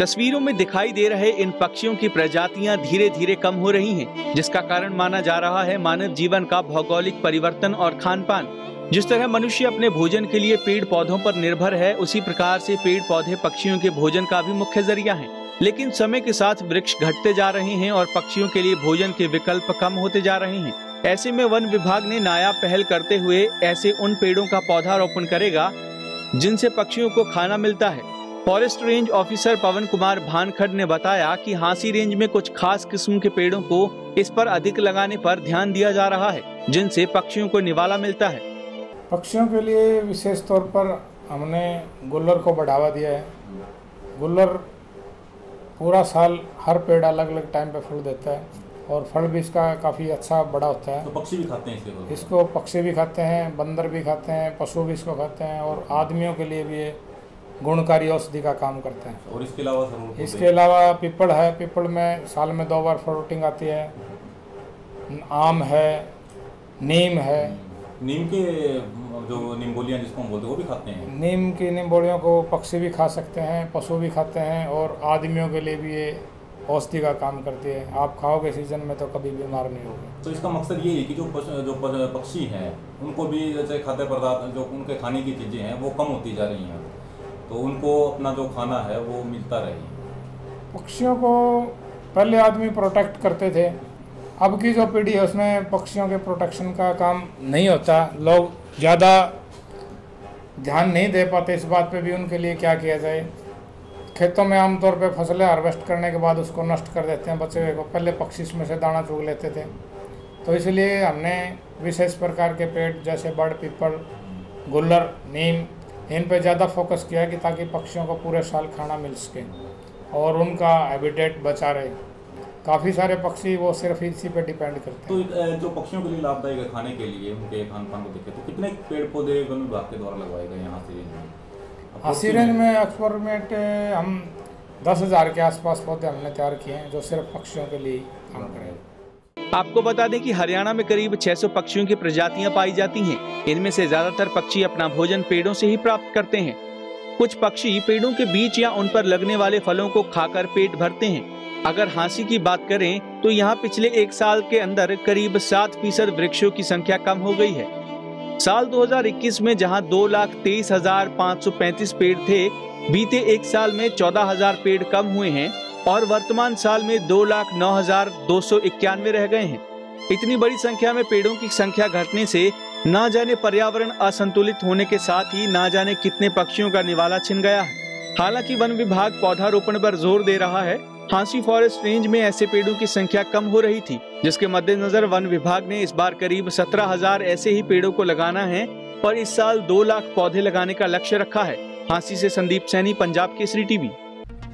तस्वीरों में दिखाई दे रहे इन पक्षियों की प्रजातियां धीरे धीरे कम हो रही हैं, जिसका कारण माना जा रहा है मानव जीवन का भौगोलिक परिवर्तन और खान पान। जिस तरह मनुष्य अपने भोजन के लिए पेड़ पौधों पर निर्भर है, उसी प्रकार से पेड़ पौधे पक्षियों के भोजन का भी मुख्य जरिया है। लेकिन समय के साथ वृक्ष घटते जा रहे हैं और पक्षियों के लिए भोजन के विकल्प कम होते जा रहे हैं। ऐसे में वन विभाग ने नायाब पहल करते हुए ऐसे उन पेड़ों का पौधारोपण करेगा जिनसे पक्षियों को खाना मिलता है। Forest range officer Pawan Kumar Bhankhar ने बताया कि हांसी रेंज में कुछ खास किस्म के पेड़ों को इस पर अधिक लगाने पर ध्यान दिया जा रहा है, जिनसे पक्षियों को निवाला मिलता है। पक्षियों के लिए विशेष तौर पर हमने गुल्लर को बढ़ावा दिया है। गुल्लर पूरा साल हर पेड़ अलग अलग टाइम पे फल देता है और फल भी इसका काफ़ी अच्छा बड़ा होता है। तो पक्षी भी खाते हैं इसको? पक्षी भी खाते हैं, बंदर भी खाते हैं, पशु भी इसको खाते हैं और आदमियों के लिए भी ये गुणकारी औषधि का काम करते हैं। और इसके अलावा पिपड़ है, पिपड़ में साल में 2 बार फ्रूटिंग आती है। आम है, नीम है। नीम के जो निम्बोलियाँ जिसको हम बोलते हैं वो भी खाते हैं। नीम की निम्बोलियों को पक्षी भी खा सकते हैं, पशु भी खाते हैं और आदमियों के लिए भी ये औषधि का काम करती है। आप खाओगे सीजन में तो कभी बीमार नहीं होगे। तो इसका मकसद ये है कि जो पक्षी हैं उनको भी जैसे खाद्य पदार्थ जो उनके खाने की चीज़ें हैं वो कम होती जा रही हैं, तो उनको अपना जो खाना है वो मिलता रहे। पक्षियों को पहले आदमी प्रोटेक्ट करते थे, अब की जो पीढ़ी है उसमें पक्षियों के प्रोटेक्शन का काम नहीं होता। लोग ज़्यादा ध्यान नहीं दे पाते इस बात पे भी उनके लिए क्या किया जाए। खेतों में आमतौर पे फसलें हार्वेस्ट करने के बाद उसको नष्ट कर देते हैं, बचे हुए को। पहले पक्षी इसमें से दाना चुग लेते थे, तो इसलिए हमने विशेष प्रकार के पेड़ जैसे बड़, पीपल, गुल्लर, नीम, इन पे ज़्यादा फोकस किया कि ताकि पक्षियों को पूरे साल खाना मिल सके और उनका हैबिटेट बचा रहे। काफ़ी सारे पक्षी वो सिर्फ इसी पे डिपेंड करते हैं। तो जो पक्षियों के लिए लाभदायक है खाने के लिए, उनके खान पान को देखें तो कितने पेड़ पौधे वन विभाग के द्वारा लगाए गए यहाँ से? हांसी रेंज में एक्सपेरिमेंट हम 10,000 के आसपास पौधे हमने तैयार किए हैं जो सिर्फ पक्षियों के लिए काम करें। आपको बता दें कि हरियाणा में करीब 600 पक्षियों की प्रजातियाँ पाई जाती हैं। इनमें से ज़्यादातर पक्षी अपना भोजन पेड़ों से ही प्राप्त करते हैं। कुछ पक्षी पेड़ों के बीच या उन पर लगने वाले फलों को खाकर पेट भरते हैं। अगर हांसी की बात करें तो यहाँ पिछले 1 साल के अंदर करीब 7% वृक्षों की संख्या कम हो गई है। साल 2021 में जहाँ 2,23,535 पेड़ थे, बीते 1 साल में 14,000 पेड़ कम हुए हैं और वर्तमान साल में 2,09,291 रह गए हैं। इतनी बड़ी संख्या में पेड़ों की संख्या घटने से ना जाने पर्यावरण असंतुलित होने के साथ ही ना जाने कितने पक्षियों का निवाला छिन गया है। हालांकि वन विभाग पौधारोपण पर जोर दे रहा है। हांसी फॉरेस्ट रेंज में ऐसे पेड़ों की संख्या कम हो रही थी, जिसके मद्देनजर वन विभाग ने इस बार करीब 17,000 ऐसे ही पेड़ों को लगाना है और इस साल 2 लाख पौधे लगाने का लक्ष्य रखा है। हांसी से संदीप सैनी, पंजाब केसरी टीवी।